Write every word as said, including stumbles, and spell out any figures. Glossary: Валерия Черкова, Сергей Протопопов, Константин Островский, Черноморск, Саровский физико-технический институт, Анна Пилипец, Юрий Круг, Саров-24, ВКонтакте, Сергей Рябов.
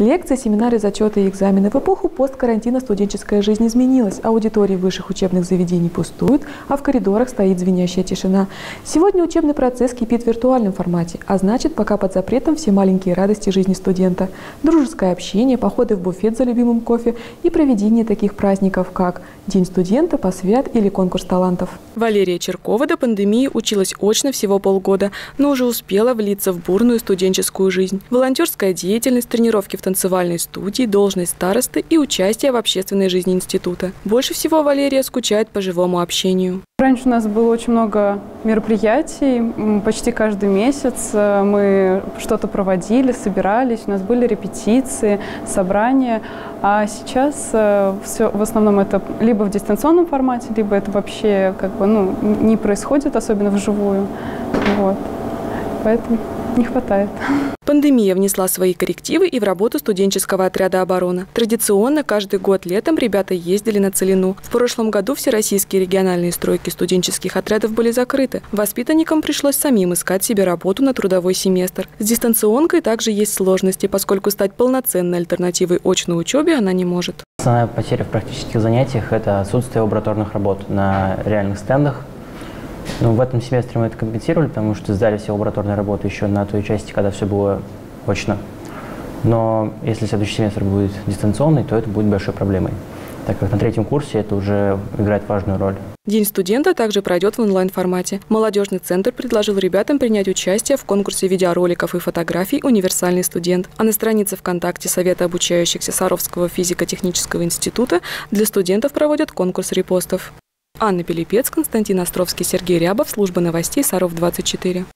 Лекции, семинары, зачеты и экзамены. В эпоху посткарантина студенческая жизнь изменилась. Аудитории высших учебных заведений пустуют, а в коридорах стоит звенящая тишина. Сегодня учебный процесс кипит в виртуальном формате, а значит, пока под запретом все маленькие радости жизни студента. Дружеское общение, походы в буфет за любимым кофе и проведение таких праздников, как День студента, посвят или конкурс талантов. Валерия Черкова до пандемии училась очно всего полгода, но уже успела влиться в бурную студенческую жизнь. Волонтерская деятельность, тренировки в танцевальной студии, должность старосты и участие в общественной жизни института. Больше всего Валерия скучает по живому общению. Раньше у нас было очень много мероприятий, почти каждый месяц мы что-то проводили, собирались, у нас были репетиции, собрания, а сейчас все в основном это либо в дистанционном формате, либо это вообще как бы, ну, не происходит, особенно вживую, вот, поэтому не хватает. Пандемия внесла свои коррективы и в работу студенческого отряда «Оборона». Традиционно каждый год летом ребята ездили на Целину. В прошлом году всероссийские региональные стройки студенческих отрядов были закрыты. Воспитанникам пришлось самим искать себе работу на трудовой семестр. С дистанционкой также есть сложности, поскольку стать полноценной альтернативой очной учебе она не может. Основная потеря в практических занятиях – это отсутствие лабораторных работ на реальных стендах. Ну, в этом семестре мы это компенсировали, потому что сдали все лабораторные работы еще на той части, когда все было очно. Но если следующий семестр будет дистанционный, то это будет большой проблемой, так как на третьем курсе это уже играет важную роль. День студента также пройдет в онлайн-формате. Молодежный центр предложил ребятам принять участие в конкурсе видеороликов и фотографий «Универсальный студент». А на странице ВКонтакте Совета обучающихся Саровского физико-технического института для студентов проводят конкурс репостов. Анна Пилипец, Константин Островский, Сергей Рябов, служба новостей Саров двадцать четыре.